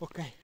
Okay.